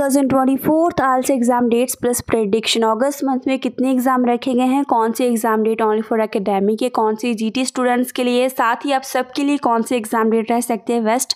2024 IELTS exam dates plus prediction. अगस्त month में कितने एग्जाम रखे गए हैं, कौन से exam date only for academic है, कौन से जीटी स्टूडेंट्स के लिए, साथ ही आप सबके लिए कौन से एग्जाम डेट रह सकते हैं वेस्ट।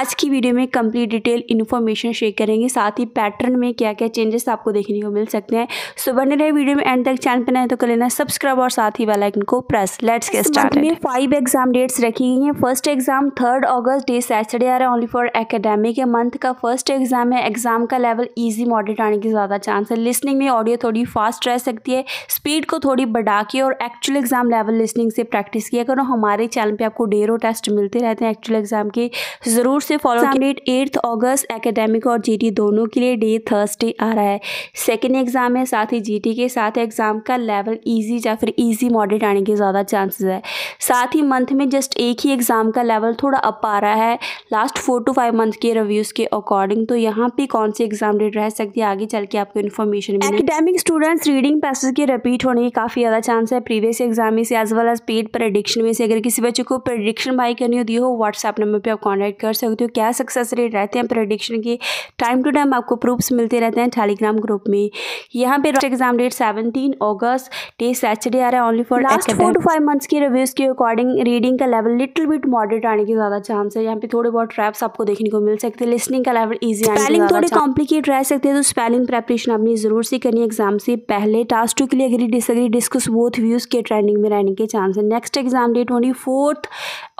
आज की वीडियो में कंप्लीट डिटेल इन्फॉर्मेशन शेयर करेंगे, साथ ही पैटर्न में क्या क्या चेंजेस आपको देखने को मिल सकते हैं। सो बने रहे वीडियो में एंड तक, चैनल पर नए तो कर लेना सब्सक्राइब और साथ ही बेल आइकन को प्रेस। Let's get started. में 5 एग्जाम डेट्स रखी गई हैं। फर्स्ट एग्जाम 3 अगस्त डे सैटरडे आ रहा है, ओनली फॉर एकेडमिक मंथ का फर्स्ट एग्जाम है। एग्जाम का लेवल ईजी मॉडरेट आने की ज़्यादा चांस है। लिसनिंग में ऑडियो थोड़ी फास्ट रह सकती है, स्पीड को थोड़ी बढ़ा के और एक्चुअल एग्जाम लेवल लिसनिंग से प्रैक्टिस किया करो। हमारे चैनल पर आपको डेरो टेस्ट मिलते रहते हैं एक्चुअल एग्जाम के, जरूर से फॉलो। एग्जाम डेट 8 अगस्त एकेडमिक और जीटी दोनों के लिए डे थर्सडे आ रहा है। सेकेंड एग्जाम है, साथ ही जीटी के साथ एग्जाम का लेवल इजी या फिर इजी मॉडरेट आने के ज़्यादा चांसेस है। साथ ही मंथ में जस्ट एक ही एग्जाम का लेवल थोड़ा अप आ रहा है लास्ट 4 to 5 मंथ के रिव्यूज़ के अकॉर्डिंग। तो यहाँ पे कौन सी एग्जाम डेट रह सकती है आगे चल के आपको इन्फॉर्मेशन मिलेगी। एकेडमिक स्टूडेंट्स रीडिंग पैसेज के रिपीट होने की काफ़ी ज़्यादा चांस है प्रीवियस एग्जाम में से as well as paid prediction में से। अगर किसी बच्चे को प्रेडिक्शन बाई करनी होती हो व्हाट्सएप नंबर पर आप कॉन्टैक्ट कर सकते हो। क्या सक्सेस रेट रहते हैं प्रेडिक्शन के, टाइम टू टाइम आपको प्रूफ्स मिलते रहते हैं टेलीग्राम ग्रुप में। यहाँ पे एग्जाम डेट 17 अगस्त डे सैटरडे आ रहा है, only for last 4 to 5 months के रिव्यूज के अकॉर्डिंग। रीडिंग का लेवल लिटिल बिट मॉडरेट आने की ज़्यादा चांस है, यहाँ पे थोड़े बहुत ट्रैप्स आपको देखने को मिल सकते हैं। लिसनिंग का लेवल ईजी, स्पेलिंग थोड़े कॉम्प्लिकेट रह सकते हैं, तो स्पेलिंग प्रेपरेशन आपने जरूर से करनी है एग्जाम से पहले। टास्क 2 के लिए agree disagree discuss both views के ट्रेंडिंग में रहने के चांस है। नेक्स्ट एग्जाम डेट 24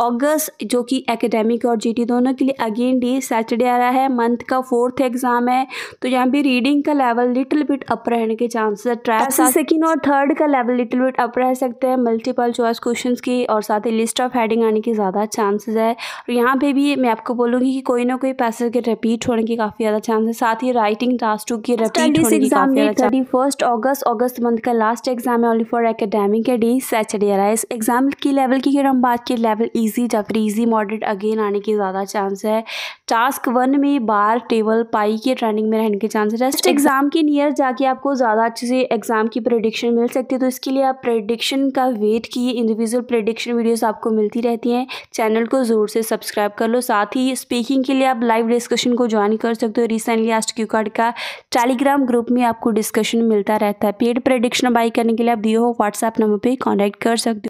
अगस्त जो कि एकेडमिक और जीटी दोनों के लिए अगेन डे सैटरडे आ रहा है। मंथ का 4th एग्जाम है, तो यहाँ भी रीडिंग का लेवल लिटिल बिट अप रहने के चांसेस है। ट्रैप्स सेकंड और 3rd का लेवल लिटिल बिट अप रह सकते हैं। मल्टीपल चॉइस क्वेश्चंस की और साथ ही लिस्ट ऑफ हेडिंग आने के ज़्यादा चांसेस है। और यहाँ पे भी मैं आपको बोलूँगी कि कोई ना कोई पैसेज के रिपीट होने की काफ़ी ज़्यादा चांस है। साथ ही राइटिंग टास्क 2 की रिपीट होने की काफ़ी ज़्यादा। 31 अगस्त मंथ का लास्ट एग्जाम है, only for academic day Saturday आ रहा है। इस एग्जाम की लेवल की हम बात की लेवल ईजी या फिर ईजी मॉडरेट अगेन आने की ज़्यादा चांस है। टास्क 1 में बार टेबल पाई के ट्रेनिंग में रहने के चांसेस है। एग्जाम के नियर जाके आपको ज़्यादा अच्छे से एग्जाम की प्रेडिक्शन मिल सकती है, तो इसके लिए आप प्रेडिक्शन का वेट किए। इंडिविजुअल प्रेडिक्शन वीडियोस आपको मिलती रहती हैं, चैनल को ज़रूर से सब्सक्राइब कर लो। साथ ही स्पीकिंग के लिए आप लाइव डिस्कशन को ज्वाइन कर सकते हो। रिसेंटली आस्ट क्यू कार्ड का टेलीग्राम ग्रुप में आपको डिस्कशन मिलता रहता है। पेड प्रेडिक्शन बाई करने के लिए आप दिए हो व्हाट्सएप नंबर पर कॉन्टैक्ट कर सकते हो।